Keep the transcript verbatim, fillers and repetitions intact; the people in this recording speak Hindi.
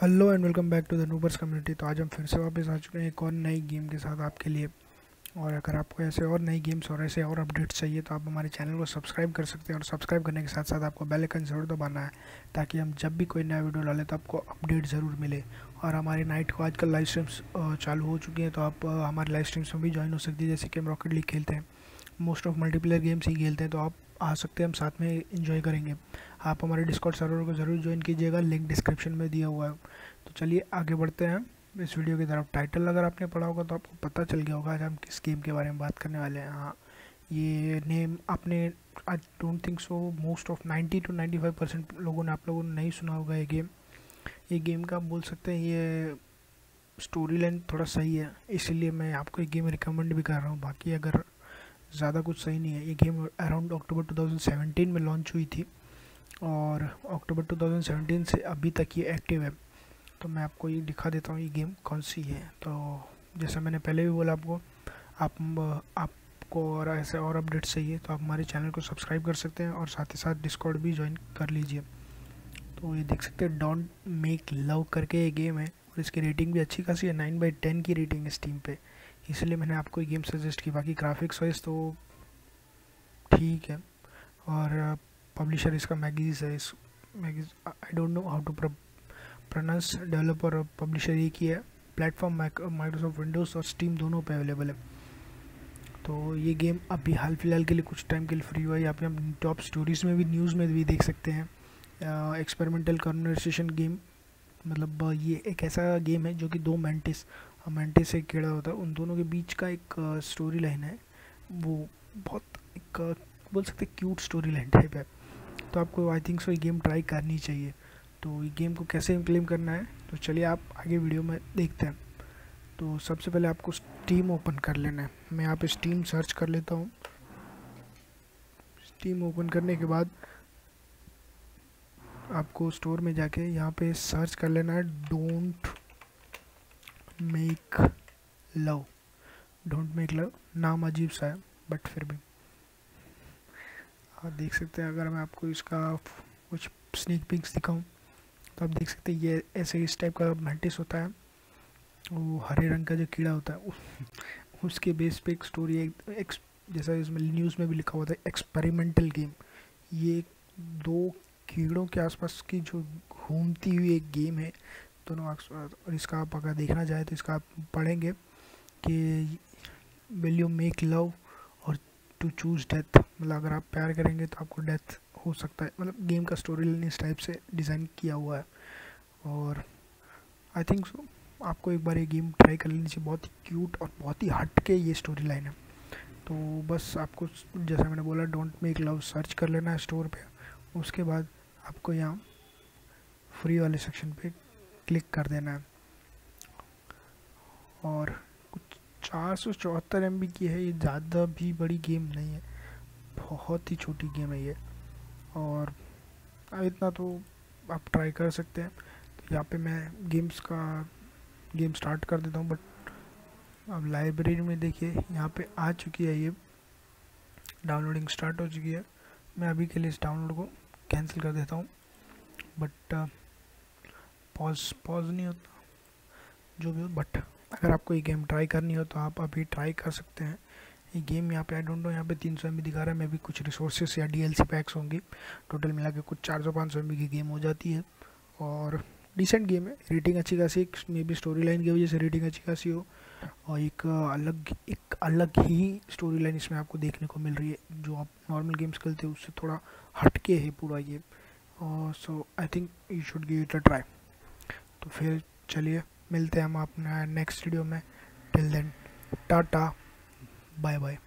Hello and welcome back to the नूबर्स community. तो आज हम फिर से वापस आ चुके हैं एक और नई गेम के साथ आपके लिए। और अगर आपको ऐसे और नई गेम्स और ऐसे और अपडेट्स चाहिए तो आप हमारे चैनल को सब्सक्राइब कर सकते हैं। और सब्सक्राइब करने के साथ साथ आपको बेल आइकन ज़रूर दबाना है ताकि हम जब भी कोई नया वीडियो डालें तो आपको अपडेट ज़रूर मिले। और हमारे नाइट को आजकल लाइव स्ट्रीम्स चालू हो चुकी हैं, तो आप हमारे लाइव स्ट्रीम्स में भी ज्वाइन हो सकती है। जैसे कि हम रॉकेट लीग खेलते हैं, मोस्ट ऑफ मल्टीप्लेयर गेम्स ही खेलते हैं, तो आप आ सकते हैं, हम साथ में एंजॉय करेंगे। आप हमारे डिस्कॉर्ड सर्वर को ज़रूर ज्वाइन कीजिएगा, लिंक डिस्क्रिप्शन में दिया हुआ है। तो चलिए आगे बढ़ते हैं इस वीडियो की तरफ। टाइटल अगर आपने पढ़ा होगा तो आपको पता चल गया होगा आज हम किस गेम के बारे में बात करने वाले हैं। हाँ, ये नेम आपने I don't think so most of ninety two ninety five percent लोगों ने आप लोगों ने नहीं सुना होगा ये गेम। ये गेम का आप बोल सकते हैं ये स्टोरी लाइन थोड़ा सही है, इसीलिए मैं आपको ये गेम रिकमेंड भी कर रहा हूँ। बाकी अगर ज़्यादा कुछ सही नहीं है। ये गेम अराउंड अक्टूबर दो हज़ार सत्रह में लॉन्च हुई थी और अक्टूबर दो हज़ार सत्रह से अभी तक ये एक्टिव है। तो मैं आपको ये दिखा देता हूँ ये गेम कौन सी है। तो जैसा मैंने पहले भी बोला आपको, आप आपको और ऐसे और अपडेट्स चाहिए तो आप हमारे चैनल को सब्सक्राइब कर सकते हैं और साथ ही साथ डिस्कॉर्ड भी ज्वाइन कर लीजिए। तो ये देख सकते हैं डोंट मेक लव करके ये गेम है और इसकी रेटिंग भी अच्छी खासी है, नाइन बाई टेन की रेटिंग है स्टीम पे, इसलिए मैंने आपको ये गेम सजेस्ट की। बाकी ग्राफिक्स वाइज तो ठीक है और पब्लिशर इसका मैगजीज है। इस मैगजीज I don't know how to pronounce, developer और पब्लिशर एक ही है। प्लेटफॉर्म माइक्रोसॉफ्ट विंडोज़ और स्टीम दोनों पे अवेलेबल है। तो ये गेम अभी हाल फिलहाल के लिए कुछ टाइम के लिए फ्री हुआ है। यहाँ पे हम टॉप स्टोरीज में भी, न्यूज़ में भी देख सकते हैं। एक्सपेरिमेंटल कन्वर्सेशन गेम, मतलब ये एक ऐसा गेम है जो कि दो मेंटिस मेंटिस से कीड़ा होता है, उन दोनों के बीच का एक स्टोरी लाइन है। वो बहुत एक बोल सकते क्यूट स्टोरी लाइन टाइप है। तो आपको आई थिंक सो ये गेम ट्राई करनी चाहिए। तो ये गेम को कैसे इम्प्लीमेंट करना है तो चलिए आप आगे वीडियो में देखते हैं। तो सबसे पहले आपको स्टीम ओपन कर लेना है। मैं यहाँ पे स्टीम सर्च कर लेता हूँ। स्टीम ओपन करने के बाद आपको स्टोर में जाके यहाँ पे सर्च कर लेना है don't make love. Don't make love नाम अजीब सा है बट फिर भी आप देख सकते हैं। अगर मैं आपको इसका कुछ स्नीक पिक्स दिखाऊं तो आप देख सकते हैं ये ऐसे इस टाइप का मेंटिस होता है, वो हरे रंग का जो कीड़ा होता है उस, उसके बेस पे एक स्टोरी है। एक, जैसा इसमें न्यूज़ में भी लिखा हुआ था एक्सपेरिमेंटल गेम, ये दो कीड़ों के आसपास की जो घूमती हुई एक गेम है दोनों। और इसका आप अगर देखना चाहें तो इसका आप पढ़ेंगे कि विल यू मेक लव और टू चूज़ डेथ, मतलब अगर आप प्यार करेंगे तो आपको डेथ हो सकता है। मतलब गेम का स्टोरी लाइन इस टाइप से डिज़ाइन किया हुआ है। और आई थिंक सो आपको एक बार ये गेम ट्राई कर लेनी चाहिए, बहुत ही क्यूट और बहुत ही हट के ये स्टोरी लाइन है। तो बस आपको जैसा मैंने बोला डोंट मेक लव सर्च कर लेना है स्टोर पे। उसके बाद आपको यहाँ फ्री वाले सेक्शन पे क्लिक कर देना है। और कुछ चार सौ चौहत्तर एम बी की है, ये ज़्यादा भी बड़ी गेम नहीं है, बहुत ही छोटी गेम है ये। और इतना तो आप ट्राई कर सकते हैं। तो यहाँ पे मैं गेम्स का गेम स्टार्ट कर देता हूँ। बट अब लाइब्रेरी में देखिए यहाँ पे आ चुकी है, ये डाउनलोडिंग स्टार्ट हो चुकी है। मैं अभी के लिए इस डाउनलोड को कैंसिल कर देता हूँ। बट पॉज पॉज नहीं होता जो भी हो। बट अगर आपको ये गेम ट्राई करनी हो तो आप अभी ट्राई कर सकते हैं ये गेम। यहाँ पे आई डोंट नो यहाँ पे तीन सौ एम बी दिखा रहा है, मैं भी कुछ रिसोर्सेस या डीएलसी पैक्स होंगे। टोटल मिला के कुछ चार सौ पाँच सौ एम बी की गेम हो जाती है और डिसेंट गेम है। रेटिंग अच्छी खासी, मे बी स्टोरी लाइन की वजह से रेटिंग अच्छी खासी हो। और एक अलग एक अलग ही स्टोरी लाइन इसमें आपको देखने को मिल रही है, जो आप नॉर्मल गेम्स खेलते हैं उससे थोड़ा हटके है पूरा ये। और so I think you should give it a try. तो फिर चलिए मिलते हैं हम अपना नेक्स्ट वीडियो में। Till then tata, bye bye.